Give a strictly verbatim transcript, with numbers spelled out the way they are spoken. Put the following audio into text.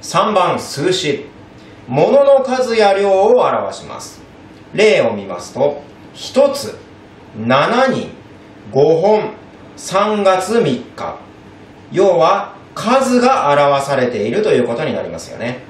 さんばん数詞、物の数や量を表します。例を見ますと、ひとつ、しちにん、ごほん、さんがつみっか。要は数が表されているということになりますよね。